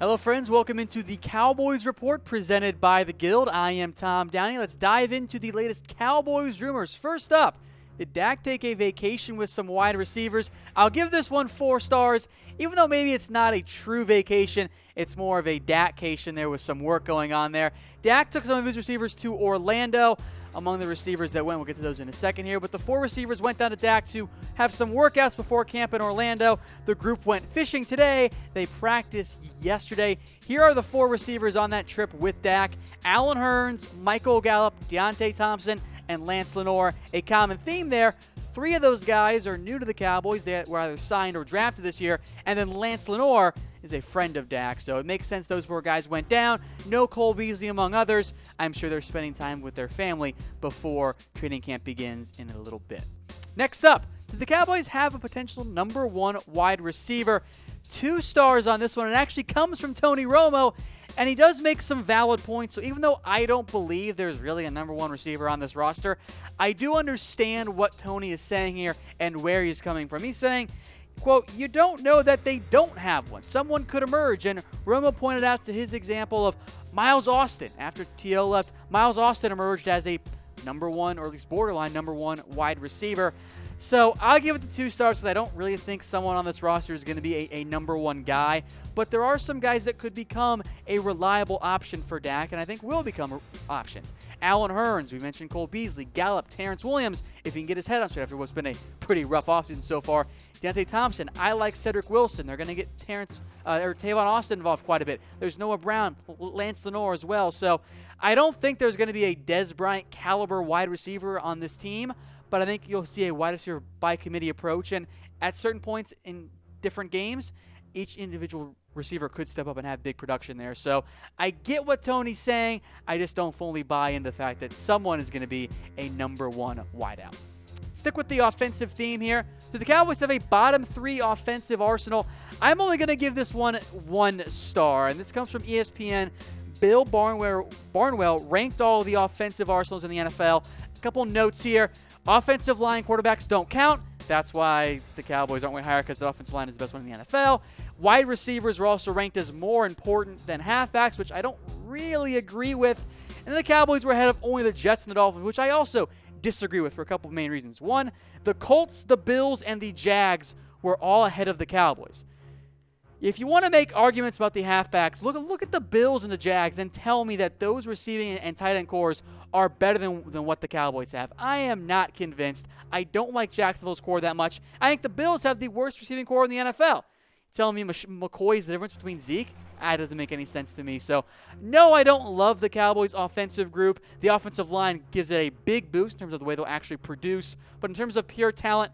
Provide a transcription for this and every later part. Hello friends, welcome into the Cowboys Report presented by The Guild. I am Tom Downey. Let's dive into the latest Cowboys rumors. First up, did Dak take a vacation with some wide receivers? I'll give this one 4 stars, even though maybe it's not a true vacation. It's more of a Dakcation there with some work going on there. Dak took some of his receivers to Orlando. Among the receivers that went, we'll get to those in a second here, but the 4 receivers went down to Dak to have some workouts before camp in Orlando. The group went fishing today. They practiced yesterday. Here are the 4 receivers on that trip with Dak: Allen Hurns, Michael Gallup, Deonte Thompson, and Lance Lenoir. A common theme there, 3 of those guys are new to the Cowboys. They were either signed or drafted this year, and then Lance Lenoir is a friend of Dak, so it makes sense those 4 guys went down. No Cole Beasley among others. I'm sure they're spending time with their family before training camp begins in a little bit. Next up, do the Cowboys have a potential #1 wide receiver? 2 stars on this one. It actually comes from Tony Romo, and he does make some valid points. So even though I don't believe there's really a #1 receiver on this roster, I do understand what Tony is saying here and where he's coming from. He's saying, quote, "You don't know that they don't have one. Someone could emerge." And Romo pointed out to his example of Miles Austin. After T.O. left, Miles Austin emerged as a #1, or at least borderline #1 wide receiver. So I'll give it the 2 stars because I don't really think someone on this roster is going to be a #1 guy. But there are some guys that could become a reliable option for Dak, and I think will become options. Allen Hurns, we mentioned Cole Beasley, Gallup, Terrence Williams, if he can get his head on straight after what's been a pretty rough offseason so far. Deonte Thompson, I like Cedric Wilson. They're going to get Tavon Austin involved quite a bit. There's Noah Brown, Lance Lenoir as well. So I don't think there's going to be a Dez Bryant caliber wide receiver on this team, but I think you'll see a wide receiver by committee approach. And at certain points in different games, each individual receiver could step up and have big production there. So I get what Tony's saying. I just don't fully buy into the fact that someone is going to be a #1 wideout. Stick with the offensive theme here. Do the Cowboys have a bottom 3 offensive arsenal? I'm only going to give this one 1 star, and this comes from ESPN. Bill Barnwell ranked all of the offensive arsenals in the NFL. A couple notes here. Offensive line quarterbacks don't count. That's why the Cowboys aren't way higher, because the offensive line is the best one in the NFL. Wide receivers were also ranked as more important than halfbacks, which I don't really agree with. And the Cowboys were ahead of only the Jets and the Dolphins, which I also disagree with for a couple of main reasons. One, the Colts, the Bills, and the Jags were all ahead of the Cowboys. If you want to make arguments about the halfbacks, look at the Bills and the Jags and tell me that those receiving and tight end cores are better than what the Cowboys have. I am not convinced. I don't like Jacksonville's core that much. I think the Bills have the worst receiving core in the NFL. Telling me McCoy's the difference between Zeke? That doesn't make any sense to me. So, no, I don't love the Cowboys' offensive group. The offensive line gives it a big boost in terms of the way they'll actually produce. But in terms of pure talent,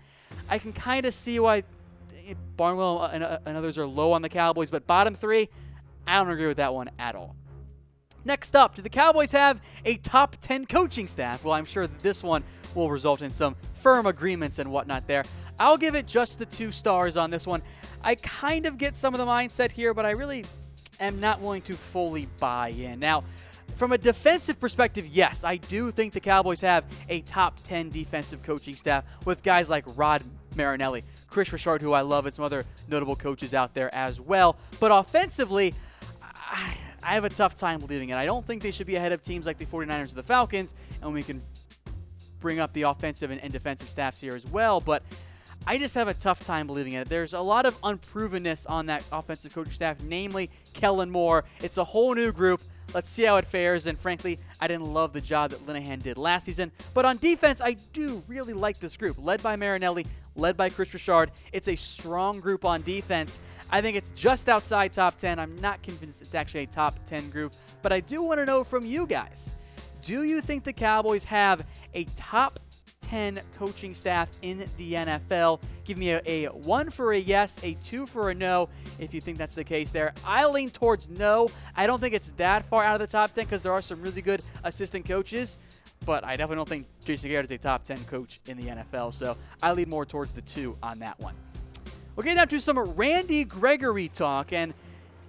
I can kind of see why Barnwell and others are low on the Cowboys, but bottom 3, I don't agree with that one at all. Next up, do the Cowboys have a top 10 coaching staff? Well, I'm sure that this one will result in some firm agreements and whatnot there. I'll give it just the 2 stars on this one. I kind of get some of the mindset here, but I really am not willing to fully buy in. Now, from a defensive perspective, yes, I do think the Cowboys have a top 10 defensive coaching staff with guys like Rod Marinelli, Chris Richard, who I love, and some other notable coaches out there as well. But offensively, I have a tough time believing it. I don't think they should be ahead of teams like the 49ers or the Falcons, and we can bring up the offensive and defensive staffs here as well. But I just have a tough time believing it. There's a lot of unprovenness on that offensive coaching staff, namely Kellen Moore. It's a whole new group. Let's see how it fares, and frankly, I didn't love the job that Linehan did last season. But on defense, I do really like this group, led by Marinelli, led by Chris Richard. It's a strong group on defense. I think it's just outside top 10. I'm not convinced it's actually a top 10 group, but I do want to know from you guys, do you think the Cowboys have a top 10 coaching staff in the NFL? Give me a 1 for a yes, a 2 for a no if you think that's the case there. I lean towards no. I don't think it's that far out of the top 10 because there are some really good assistant coaches, but I definitely don't think Jason Garrett is a top 10 coach in the NFL, so I lean more towards the 2 on that one. We're getting down to some Randy Gregory talk, and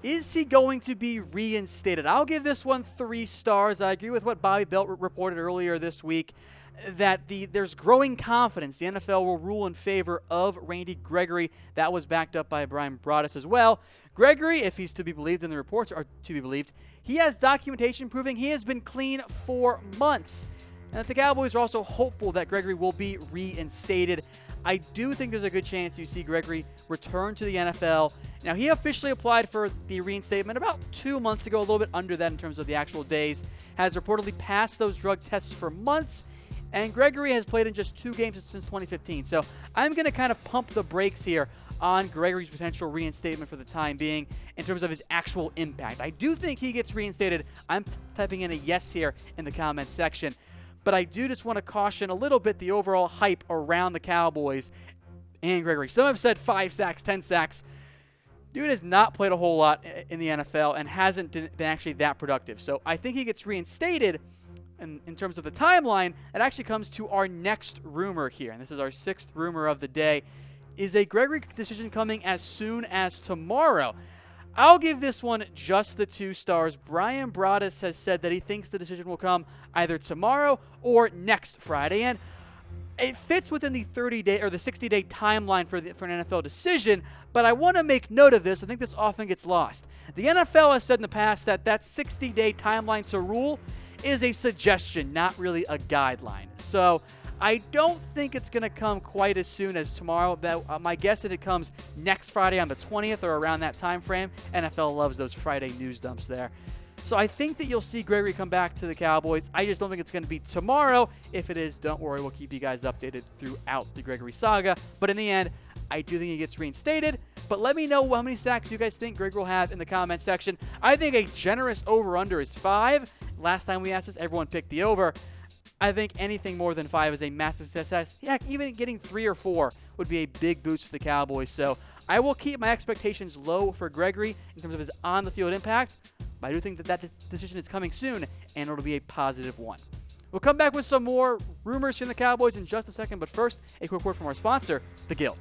is he going to be reinstated? I'll give this one 3 stars. I agree with what Bobby Belt reported earlier this week. that there's growing confidence the NFL will rule in favor of Randy Gregory. That was backed up by Brian Broaddus as well. Gregory, if he's to be believed and the reports are to be believed, he has documentation proving he has been clean for months, and that the Cowboys are also hopeful that Gregory will be reinstated. I do think there's a good chance you see Gregory return to the NFL. Now, he officially applied for the reinstatement about 2 months ago, a little bit under that in terms of the actual days, has reportedly passed those drug tests for months, and Gregory has played in just 2 games since 2015. So I'm going to kind of pump the brakes here on Gregory's potential reinstatement for the time being in terms of his actual impact. I do think he gets reinstated. I'm typing in a yes here in the comments section. But I do just want to caution a little bit the overall hype around the Cowboys and Gregory. Some have said 5 sacks, 10 sacks. Dude has not played a whole lot in the NFL and hasn't been actually that productive. So I think he gets reinstated. And in terms of the timeline, it actually comes to our next rumor here. And this is our 6th rumor of the day. Is a Gregory decision coming as soon as tomorrow? I'll give this one just the 2 stars. Brian Broaddus has said that he thinks the decision will come either tomorrow or next Friday, and it fits within the 30-day or the 60-day timeline for an NFL decision, but I want to make note of this. I think this often gets lost. The NFL has said in the past that that 60-day timeline to rule is a suggestion, not really a guideline. So I don't think it's going to come quite as soon as tomorrow. My guess is it comes next Friday on the 20th or around that time frame. NFL loves those Friday news dumps there. So I think that you'll see Gregory come back to the Cowboys. I just don't think it's going to be tomorrow. If it is, don't worry. We'll keep you guys updated throughout the Gregory saga. But in the end, I do think he gets reinstated. But let me know how many sacks you guys think Gregory will have in the comment section. I think a generous over-under is 5. Last time we asked this, everyone picked the over. I think anything more than 5 is a massive success. Heck, even getting 3 or 4 would be a big boost for the Cowboys. So I will keep my expectations low for Gregory in terms of his on-the-field impact, but I do think that that decision is coming soon, and it'll be a positive one. We'll come back with some more rumors from the Cowboys in just a second, but first, a quick word from our sponsor, The Guild.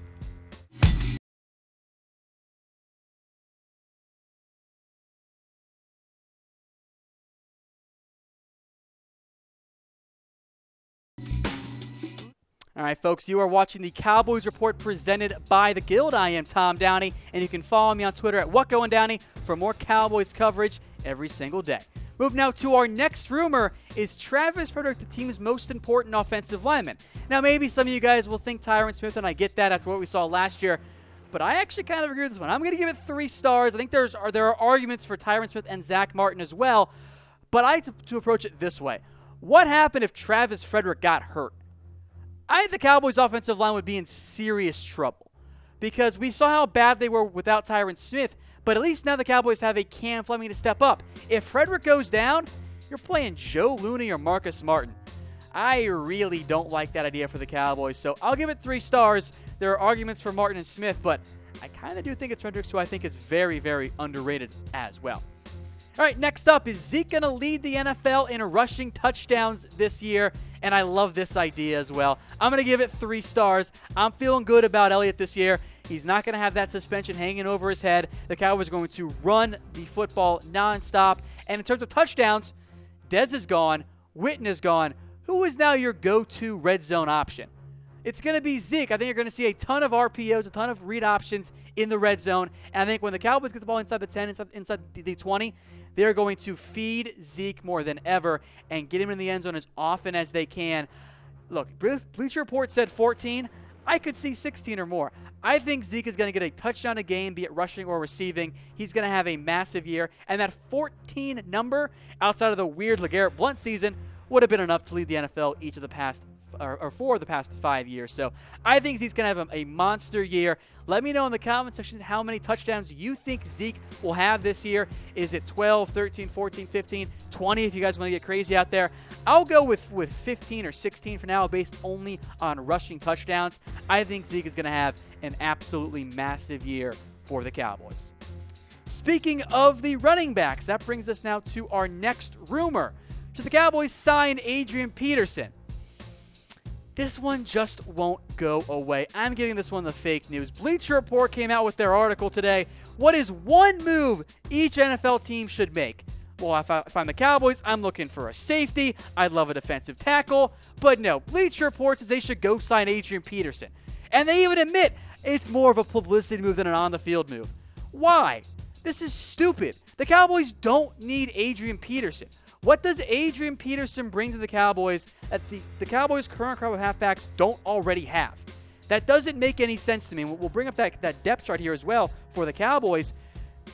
All right, folks, you are watching the Cowboys Report presented by The Guild. I am Tom Downey, and you can follow me on Twitter at WhatGoingDowney for more Cowboys coverage every single day. Move now to our next rumor. Is Travis Frederick the team's most important offensive lineman? Now, maybe some of you guys will think Tyron Smith, and I get that after what we saw last year, but I actually kind of agree with this one. I'm going to give it 3 stars. I think there are arguments for Tyron Smith and Zach Martin as well, but I have to approach it this way. What happened if Travis Frederick got hurt? I think the Cowboys' offensive line would be in serious trouble because we saw how bad they were without Tyron Smith, but at least now the Cowboys have a Cam Fleming to step up. If Frederick goes down, you're playing Joe Looney or Marcus Martin. I really don't like that idea for the Cowboys, so I'll give it 3 stars. There are arguments for Martin and Smith, but I kind of do think it's Frederick, who I think is very, very underrated as well. All right, next up, is Zeke going to lead the NFL in rushing touchdowns this year? And I love this idea as well. I'm going to give it 3 stars. I'm feeling good about Elliott this year. He's not going to have that suspension hanging over his head. The Cowboys are going to run the football nonstop. And in terms of touchdowns, Dez is gone. Whitten is gone. Who is now your go-to red zone option? It's going to be Zeke. I think you're going to see a ton of RPOs, a ton of read options in the red zone. And I think when the Cowboys get the ball inside the 10, inside the 20, they're going to feed Zeke more than ever and get him in the end zone as often as they can. Look, Bleacher Report said 14. I could see 16 or more. I think Zeke is going to get a touchdown a game, be it rushing or receiving. He's going to have a massive year. And that 14 number, outside of the weird LeGarrette Blount season, would have been enough to lead the NFL each of the past for the past 5 years. So I think he's going to have a monster year. Let me know in the comment section how many touchdowns you think Zeke will have this year. Is it 12, 13, 14, 15, 20 if you guys want to get crazy out there? I'll go with 15 or 16 for now based only on rushing touchdowns. I think Zeke is going to have an absolutely massive year for the Cowboys. Speaking of the running backs, that brings us now to our next rumor. Should the Cowboys sign Adrian Peterson? This one just won't go away. I'm giving this one the fake news. Bleacher Report came out with their article today. What is one move each NFL team should make? Well, if I'm the Cowboys, I'm looking for a safety. I'd love a defensive tackle. But no, Bleacher Report says they should go sign Adrian Peterson. And they even admit it's more of a publicity move than an on-the-field move. Why? This is stupid. The Cowboys don't need Adrian Peterson. What does Adrian Peterson bring to the Cowboys that the Cowboys' current crop of halfbacks don't already have? That doesn't make any sense to me. We'll bring up that depth chart here as well for the Cowboys.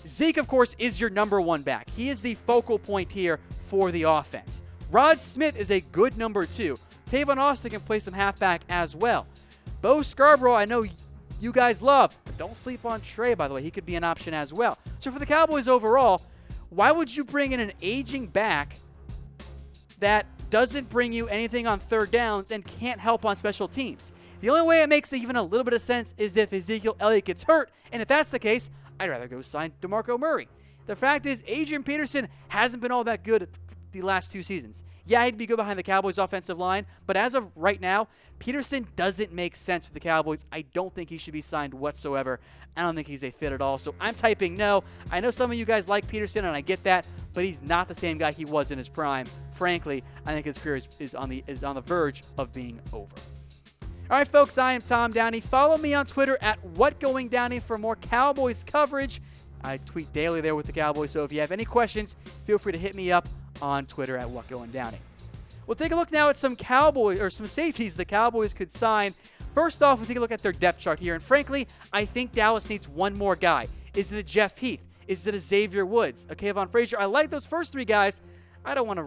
Zeke, of course, is your number one back. He is the focal point here for the offense. Rod Smith is a good number two. Tavon Austin can play some halfback as well. Bo Scarborough, I know you guys love, but don't sleep on Trey, by the way. He could be an option as well. So for the Cowboys overall, why would you bring in an aging back that doesn't bring you anything on third downs and can't help on special teams? The only way it makes even a little bit of sense is if Ezekiel Elliott gets hurt, and if that's the case, I'd rather go sign DeMarco Murray. The fact is, Adrian Peterson hasn't been all that good the last two seasons. Yeah, he'd be good behind the Cowboys' offensive line, but as of right now, Peterson doesn't make sense for the Cowboys. I don't think he should be signed whatsoever. I don't think he's a fit at all, so I'm typing no. I know some of you guys like Peterson, and I get that, but he's not the same guy he was in his prime. Frankly, I think his career is on the verge of being over. All right, folks, I am Tom Downey. Follow me on Twitter at WhatGoingDowney for more Cowboys coverage. I tweet daily there with the Cowboys, so if you have any questions, feel free to hit me up on Twitter at WhatGoingDowney. We'll take a look now at some safeties the Cowboys could sign. First off, we'll take a look at their depth chart here, and frankly, I think Dallas needs one more guy. Is it a Jeff Heath? Is it a Xavier Woods? A Kavon Frazier? I like those first three guys. I don't want to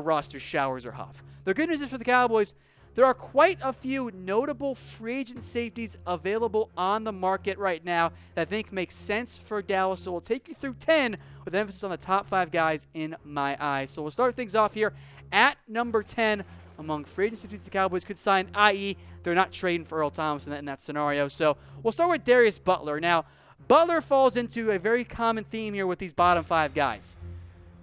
roster Showers or Huff. The good news is for the Cowboys, there are quite a few notable free agent safeties available on the market right now that I think makes sense for Dallas. So we'll take you through 10 with emphasis on the top 5 guys in my eyes. So we'll start things off here at number 10 among free agent safeties the Cowboys could sign, i.e. they're not trading for Earl Thomas in that scenario. So we'll start with Darius Butler. Now, Butler falls into a very common theme here with these bottom 5 guys.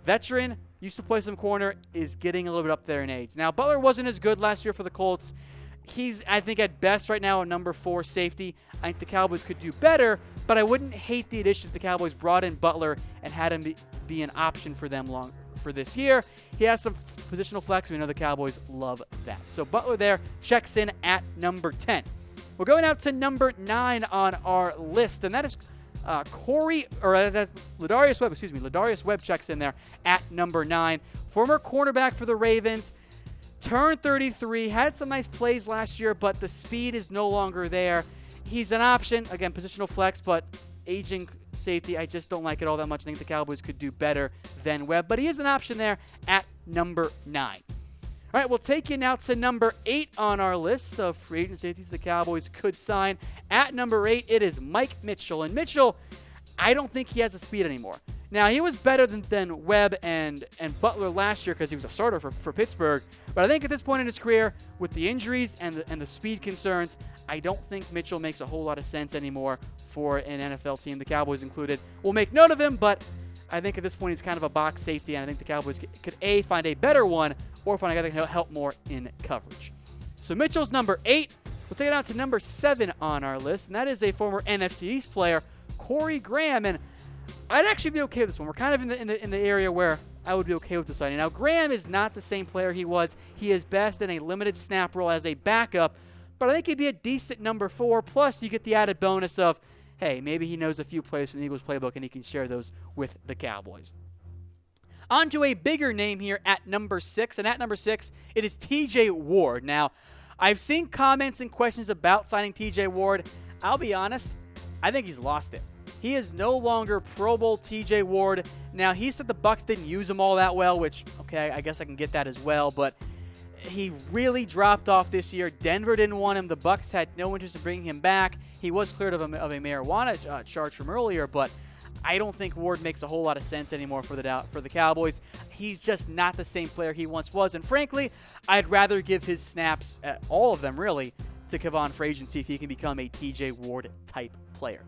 Veteran, used to play some corner, is getting a little bit up there in age. Now, Butler wasn't as good last year for the Colts. He's, I think, at best right now a number 4 safety. I think the Cowboys could do better, but I wouldn't hate the addition if the Cowboys brought in Butler and had him be an option for them long for this year. He has some positional flex. We know the Cowboys love that. So Butler there checks in at number 10. We're going out to number 9 on our list, and that is Lardarius Webb, excuse me. Lardarius Webb checks in there at number 9. Former cornerback for the Ravens, turned 33, had some nice plays last year, but the speed is no longer there. He's an option, again, positional flex, but aging safety, I just don't like it all that much. I think the Cowboys could do better than Webb, but he is an option there at number 9. All right, we'll take you now to number 8 on our list of free agent safeties the Cowboys could sign. At number 8, it is Mike Mitchell. And Mitchell, I don't think he has the speed anymore. Now, he was better than Webb and Butler last year because he was a starter for Pittsburgh. But I think at this point in his career, with the injuries and the speed concerns, I don't think Mitchell makes a whole lot of sense anymore for an NFL team, the Cowboys included. We'll make note of him, but I think at this point he's kind of a box safety, and I think the Cowboys could A, find a better one, or find a guy that can help more in coverage. So Mitchell's number 8. We'll take it out to number 7 on our list, and that is a former NFC East player, Corey Graham. And I'd actually be okay with this one. We're kind of in the area where I would be okay with the signing. Now, Graham is not the same player he was. He is best in a limited snap role as a backup, but I think he'd be a decent number 4. Plus, you get the added bonus of, hey, maybe he knows a few plays from the Eagles playbook and he can share those with the Cowboys. On to a bigger name here at number 6, and at number 6, it is TJ Ward. Now, I've seen comments and questions about signing TJ Ward. I'll be honest, I think he's lost it. He is no longer Pro Bowl TJ Ward. Now, he said the Bucks didn't use him all that well, which, okay, I guess I can get that as well, but he really dropped off this year. Denver didn't want him. The Bucks had no interest in bringing him back. He was cleared of a marijuana charge from earlier, but I don't think Ward makes a whole lot of sense anymore for the Cowboys. He's just not the same player he once was, and frankly, I'd rather give his snaps, all of them really, to Kavon Frazier and see if he can become a TJ Ward-type player.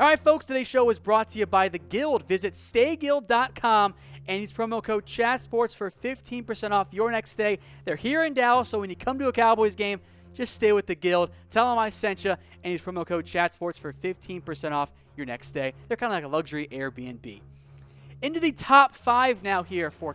All right, folks, today's show is brought to you by The Guild. Visit StayGuild.com and use promo code CHATSPORTS for 15% off your next stay. They're here in Dallas, so when you come to a Cowboys game, just stay with The Guild. Tell them I sent you, and use promo code CHATSPORTS for 15% off your next day. They're kind of like a luxury Airbnb. into the top five now here for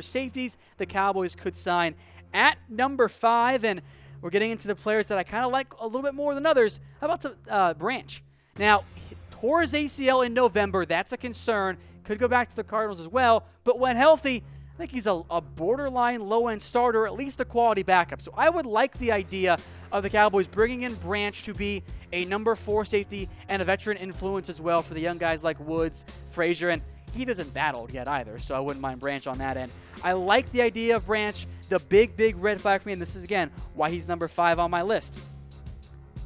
safeties the Cowboys could sign at number 5. And we're getting into the players that I kind of like a little bit more than others. How about Branch? Now, he tore his ACL in November. That's a concern. Could go back to the Cardinals as well. But when healthy, I think he's a borderline low-end starter, at least a quality backup. So I would like the idea of the Cowboys bringing in Branch to be a number 4 safety and a veteran influence as well for the young guys like Woods, Frazier, and he isn't that old yet either, so I wouldn't mind Branch on that end. I like the idea of Branch. The big, big red flag for me, and this is, again, why he's number 5 on my list.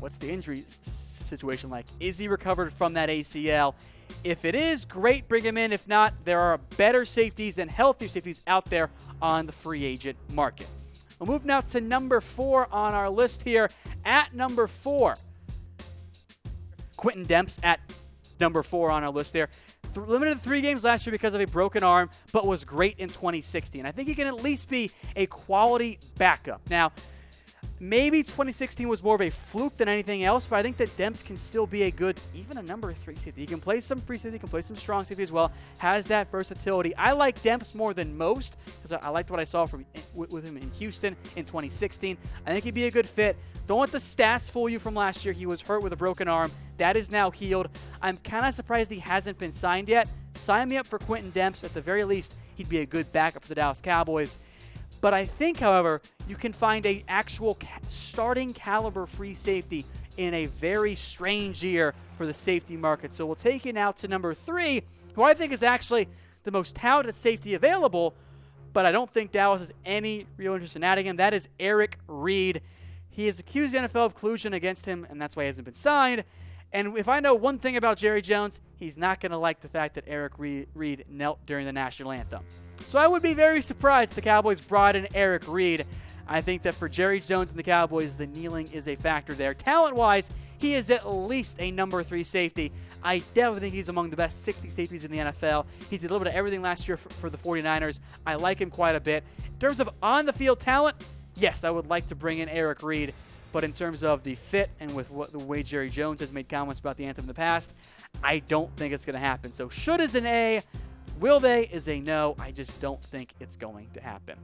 What's the injury situation like? Is he recovered from that ACL? If it is, great, bring him in. If not, there are better safeties and healthier safeties out there on the free agent market. We'll move now to number 4 on our list here. At number 4, Quintin Demps at number 4 on our list there. Limited to 3 games last year because of a broken arm, but was great in 2016. I think he can at least be a quality backup. Now, maybe 2016 was more of a fluke than anything else, but I think that Demps can still be a good, even a number 3 safety. He can play some free safety, he can play some strong safety as well, has that versatility. I like Demps more than most because I liked what I saw with him in Houston in 2016. I think he'd be a good fit. Don't let the stats fool you from last year. He was hurt with a broken arm. That is now healed. I'm kind of surprised he hasn't been signed yet. Sign me up for Quintin Demps. At the very least, he'd be a good backup for the Dallas Cowboys. But I think, however, you can find an actual starting caliber free safety in a very strange year for the safety market. So we'll take it now to number 3, who I think is actually the most talented safety available, but I don't think Dallas has any real interest in adding him. That is Eric Reed. He has accused the NFL of collusion against him, and that's why he hasn't been signed. And if I know one thing about Jerry Jones, he's not going to like the fact that Eric Reed knelt during the national anthem. So I would be very surprised if the Cowboys brought in Eric Reed. I think that for Jerry Jones and the Cowboys, the kneeling is a factor there. Talent-wise, he is at least a number 3 safety. I definitely think he's among the best 60 safeties in the NFL. He did a little bit of everything last year for the 49ers. I like him quite a bit. In terms of on-the-field talent, yes, I would like to bring in Eric Reed, but in terms of the fit and with what the way Jerry Jones has made comments about the anthem in the past, I don't think it's going to happen. So should is an A, will they is a no. I just don't think it's going to happen.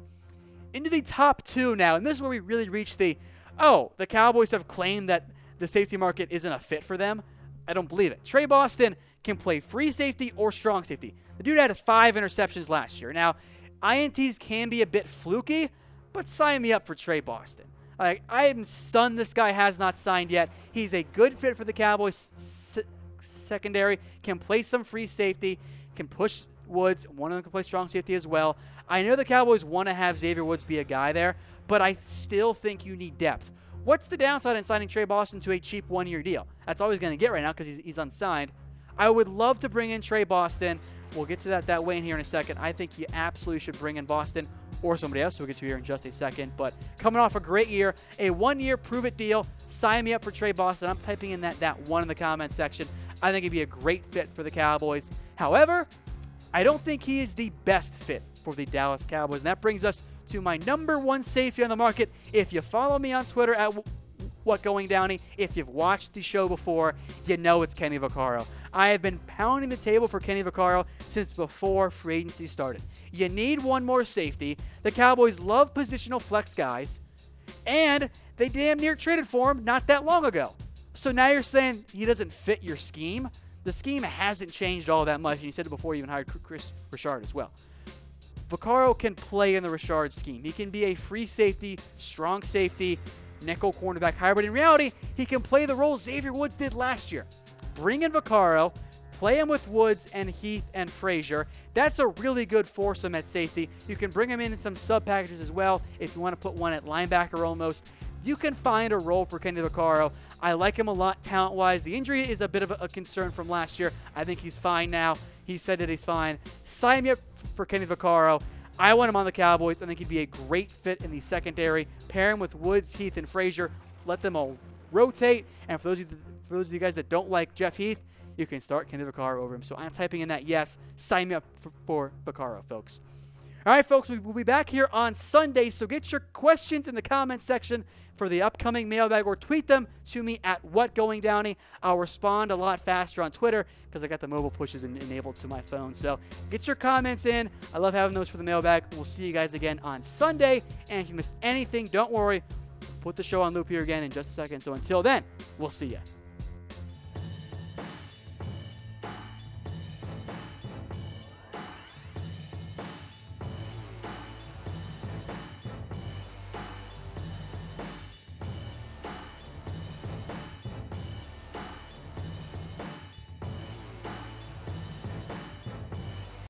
Into the top 2 now, and this is where we really reach the, oh, the Cowboys have claimed that the safety market isn't a fit for them. I don't believe it. Trey Boston can play free safety or strong safety. The dude had 5 interceptions last year. Now, INTs can be a bit fluky, but sign me up for Trey Boston. I am stunned this guy has not signed yet. He's a good fit for the Cowboys secondary, can play some free safety, can push Woods. One of them can play strong safety as well. I know the Cowboys want to have Xavier Woods be a guy there, but I still think you need depth. What's the downside in signing Trey Boston to a cheap one-year deal? That's all he's going to get right now because he's unsigned. I would love to bring in Trey Boston. We'll get to that way in here in a second. I think you absolutely should bring in Boston or somebody else. We'll get to here in just a second. But coming off a great year, a one-year prove-it deal, sign me up for Trey Boston. I'm typing in that one in the comment section. I think he'd be a great fit for the Cowboys. However, I don't think he is the best fit for the Dallas Cowboys. And that brings us to my number 1 safety on the market. If you follow me on Twitter at WhatGoingDowney, if you've watched the show before, you know it's Kenny Vaccaro. I have been pounding the table for Kenny Vaccaro since before free agency started. You need one more safety. The Cowboys love positional flex guys, and they damn near traded for him not that long ago. So now you're saying he doesn't fit your scheme? The scheme hasn't changed all that much, and you said it before you even hired Chris Richard as well. Vaccaro can play in the Richard scheme. He can be a free safety, strong safety, nickel cornerback hybrid. In reality, he can play the role Xavier Woods did last year. Bring in Vaccaro, play him with Woods and Heath and Frazier. That's a really good foursome at safety. You can bring him in some sub packages as well if you want to put one at linebacker almost. You can find a role for Kenny Vaccaro. I like him a lot talent-wise. The injury is a bit of a concern from last year. I think he's fine now. He said that he's fine. Sign me up for Kenny Vaccaro. I want him on the Cowboys. I think he'd be a great fit in the secondary. Pair him with Woods, Heath, and Frazier. Let them all rotate. And for those of you guys that don't like Jeff Heath, you can start Kenny Vaccaro over him. So I'm typing in that yes. Sign me up for Vaccaro, folks. All right, folks, we'll be back here on Sunday, so get your questions in the comments section for the upcoming mailbag, or tweet them to me at WhatGoingDowney. I'll respond a lot faster on Twitter because I got the mobile pushes enabled to my phone. So get your comments in. I love having those for the mailbag. We'll see you guys again on Sunday. And if you missed anything, don't worry. Put the show on loop here again in just a second. So until then, we'll see you.